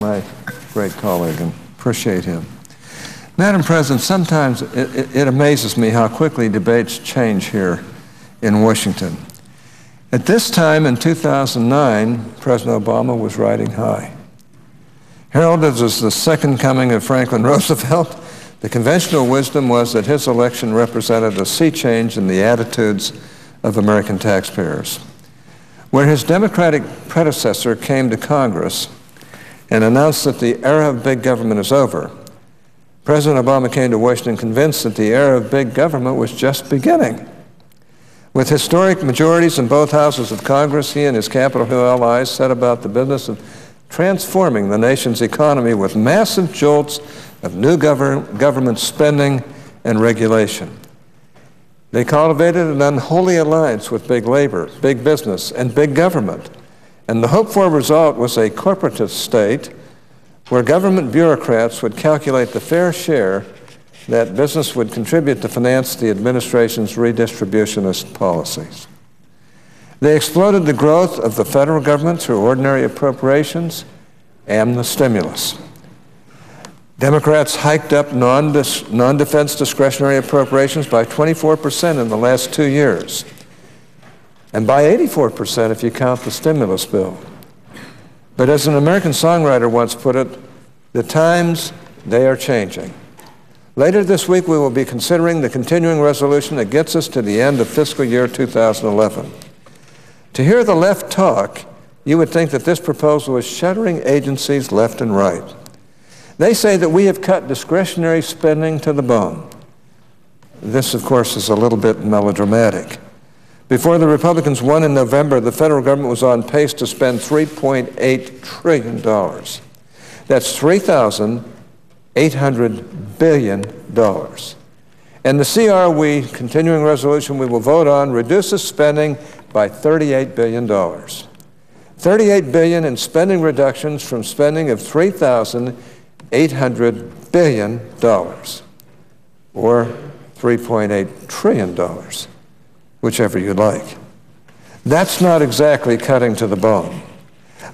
My great colleague, and appreciate him. Madam President, sometimes it amazes me how quickly debates change here in Washington. At this time in 2009, President Obama was riding high. Heralded as the second coming of Franklin Roosevelt, the conventional wisdom was that his election represented a sea change in the attitudes of American taxpayers. Where his Democratic predecessor came to Congress and announced that the era of big government is over, President Obama came to Washington convinced that the era of big government was just beginning. With historic majorities in both houses of Congress, he and his Capitol Hill allies set about the business of transforming the nation's economy with massive jolts of new government spending and regulation. They cultivated an unholy alliance with big labor, big business, and big government. And the hoped-for result was a corporatist state where government bureaucrats would calculate the fair share that business would contribute to finance the administration's redistributionist policies. They exploited the growth of the federal government through ordinary appropriations and the stimulus. Democrats hiked up non-defense discretionary appropriations by 24% in the last 2 years. And by 84% if you count the stimulus bill. But as an American songwriter once put it, the times, they are changing. Later this week, we will be considering the continuing resolution that gets us to the end of fiscal year 2011. To hear the left talk, you would think that this proposal is shuttering agencies left and right. They say that we have cut discretionary spending to the bone. This, of course, is a little bit melodramatic. Before the Republicans won in November, the federal government was on pace to spend $3.8 trillion. That's $3,800 billion. And the CRW, continuing resolution we will vote on, reduces spending by $38 billion. $38 billion in spending reductions from spending of $3,800 billion, or $3.8 trillion. Whichever you like. That's not exactly cutting to the bone.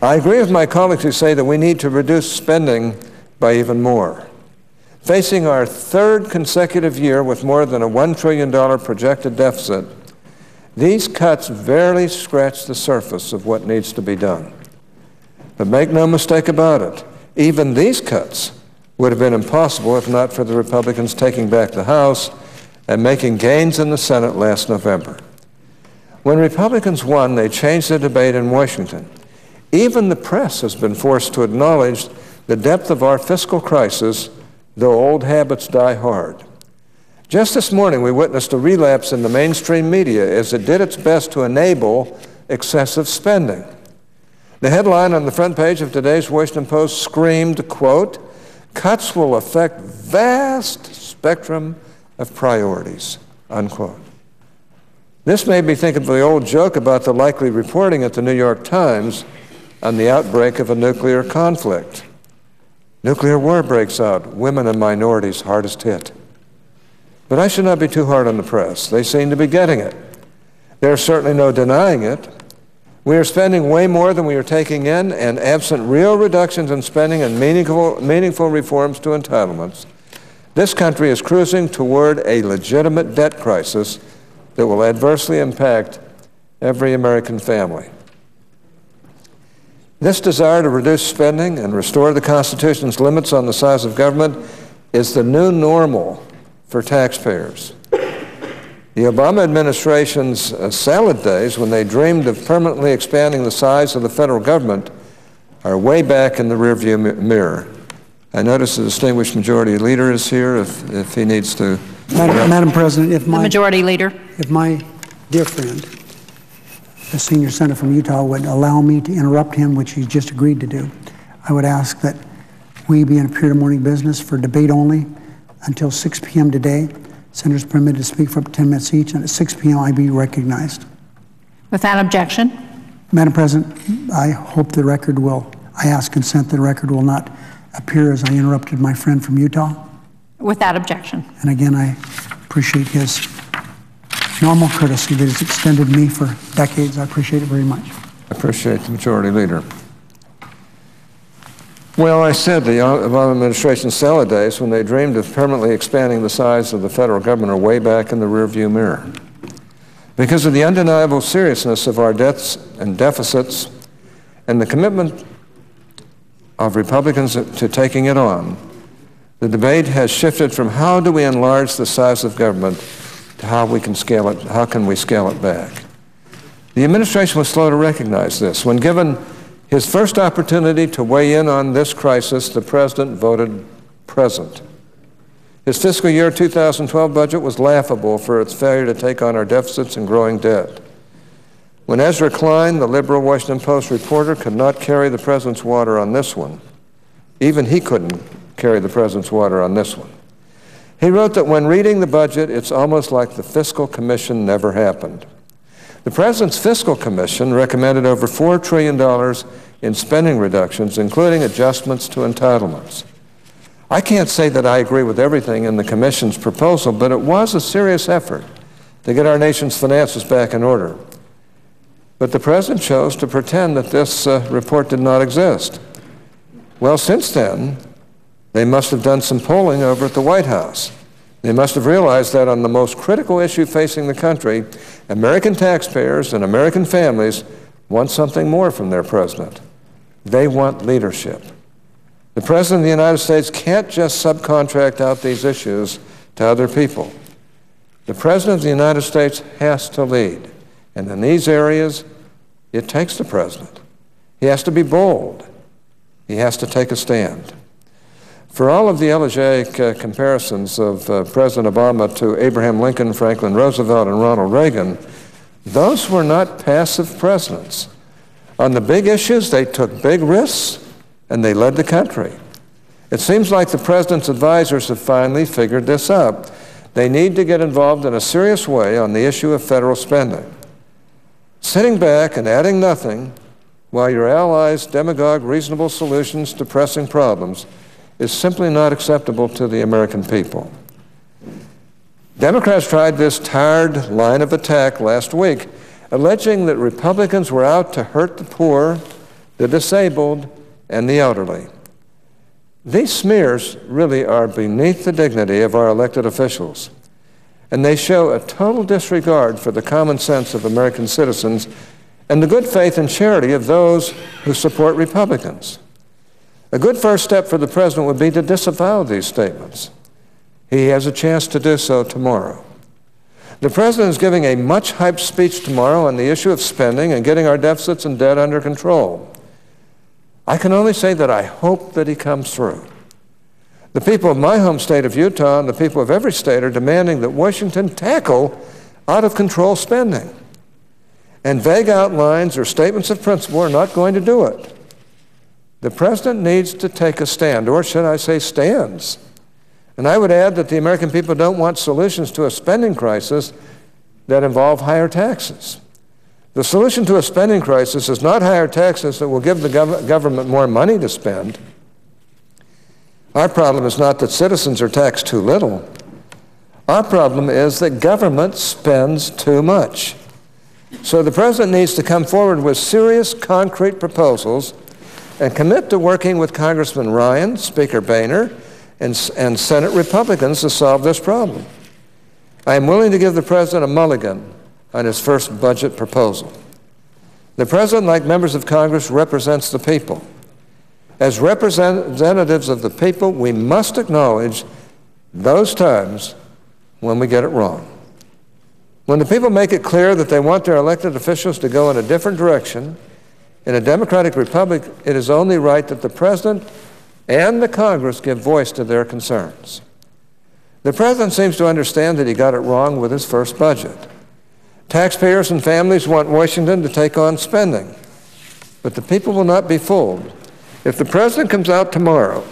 I agree with my colleagues who say that we need to reduce spending by even more. Facing our third consecutive year with more than a $1 trillion projected deficit, these cuts barely scratch the surface of what needs to be done. But make no mistake about it, even these cuts would have been impossible if not for the Republicans taking back the House and making gains in the Senate last November. When Republicans won, they changed the debate in Washington. Even the press has been forced to acknowledge the depth of our fiscal crisis, though old habits die hard. Just this morning, we witnessed a relapse in the mainstream media as it did its best to enable excessive spending. The headline on the front page of today's Washington Post screamed, quote, "Cuts will affect vast spectrum of priorities," unquote. This made me think of the old joke about the likely reporting at the New York Times on the outbreak of a nuclear conflict. Nuclear war breaks out, women and minorities hardest hit. But I should not be too hard on the press. They seem to be getting it. There's certainly no denying it. We are spending way more than we are taking in, and absent real reductions in spending and meaningful reforms to entitlements, this country is cruising toward a legitimate debt crisis that will adversely impact every American family. This desire to reduce spending and restore the Constitution's limits on the size of government is the new normal for taxpayers. The Obama administration's salad days, when they dreamed of permanently expanding the size of the federal government, are way back in the rearview mirror. I notice the distinguished majority leader is here if he needs to. Madam President, if my dear friend, the senior senator from Utah, would allow me to interrupt him, which he just agreed to do, I would ask that we be in period of morning business for debate only until 6 p.m. today. Senators permitted to speak for up to 10 minutes each, and at 6 p.m. I be recognized. Without objection. Madam President, I hope the record will, I ask consent that the record will not appear as I interrupted my friend from Utah. Without objection. And again, I appreciate his normal courtesy that has extended me for decades. I appreciate it very much. I appreciate the majority leader. Well, I said the Obama administration's salad days, when they dreamed of permanently expanding the size of the federal government, are way back in the rearview mirror. Because of the undeniable seriousness of our debts and deficits and the commitment of Republicans to taking it on, the debate has shifted from how do we enlarge the size of government to how we can scale it, how can we scale it back. The administration was slow to recognize this. When given his first opportunity to weigh in on this crisis, the president voted present. His fiscal year 2012 budget was laughable for its failure to take on our deficits and growing debt. When Ezra Klein, the liberal Washington Post reporter, could not carry the president's water on this one, even he couldn't carry the president's water on this one. He wrote that when reading the budget, it's almost like the Fiscal Commission never happened. The President's Fiscal Commission recommended over $4 trillion in spending reductions, including adjustments to entitlements. I can't say that I agree with everything in the Commission's proposal, but it was a serious effort to get our nation's finances back in order. But the President chose to pretend that this report did not exist. Well, since then, they must have done some polling over at the White House. They must have realized that on the most critical issue facing the country, American taxpayers and American families want something more from their president. They want leadership. The president of the United States can't just subcontract out these issues to other people. The president of the United States has to lead. And in these areas, it takes the president. He has to be bold. He has to take a stand. For all of the elegiac comparisons of President Obama to Abraham Lincoln, Franklin Roosevelt, and Ronald Reagan, those were not passive presidents. On the big issues, they took big risks, and they led the country. It seems like the president's advisors have finally figured this out. They need to get involved in a serious way on the issue of federal spending. Sitting back and adding nothing while your allies demagogue reasonable solutions to pressing problems is simply not acceptable to the American people. Democrats tried this tired line of attack last week, alleging that Republicans were out to hurt the poor, the disabled, and the elderly. These smears really are beneath the dignity of our elected officials, and they show a total disregard for the common sense of American citizens and the good faith and charity of those who support Republicans. A good first step for the president would be to disavow these statements. He has a chance to do so tomorrow. The president is giving a much-hyped speech tomorrow on the issue of spending and getting our deficits and debt under control. I can only say that I hope that he comes through. The people of my home state of Utah and the people of every state are demanding that Washington tackle out-of-control spending. And vague outlines or statements of principle are not going to do it. The president needs to take a stand, or should I say stands. And I would add that the American people don't want solutions to a spending crisis that involve higher taxes. The solution to a spending crisis is not higher taxes that will give the government more money to spend. Our problem is not that citizens are taxed too little. Our problem is that government spends too much. So the president needs to come forward with serious, concrete proposals and commit to working with Congressman Ryan, Speaker Boehner, and Senate Republicans to solve this problem. I am willing to give the President a mulligan on his first budget proposal. The President, like members of Congress, represents the people. As representatives of the people, we must acknowledge those times when we get it wrong. When the people make it clear that they want their elected officials to go in a different direction, in a democratic republic, it is only right that the president and the Congress give voice to their concerns. The president seems to understand that he got it wrong with his first budget. Taxpayers and families want Washington to take on spending, but the people will not be fooled. If the president comes out tomorrow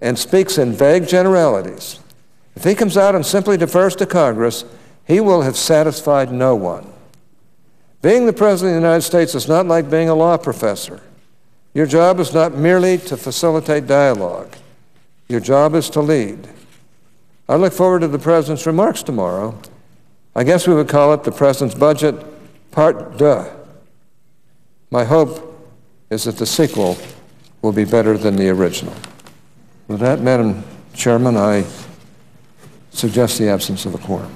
and speaks in vague generalities, if he comes out and simply defers to Congress, he will have satisfied no one. Being the President of the United States is not like being a law professor. Your job is not merely to facilitate dialogue. Your job is to lead. I look forward to the President's remarks tomorrow. I guess we would call it the President's Budget Part 2. My hope is that the sequel will be better than the original. With that, Madam Chairman, I suggest the absence of a quorum.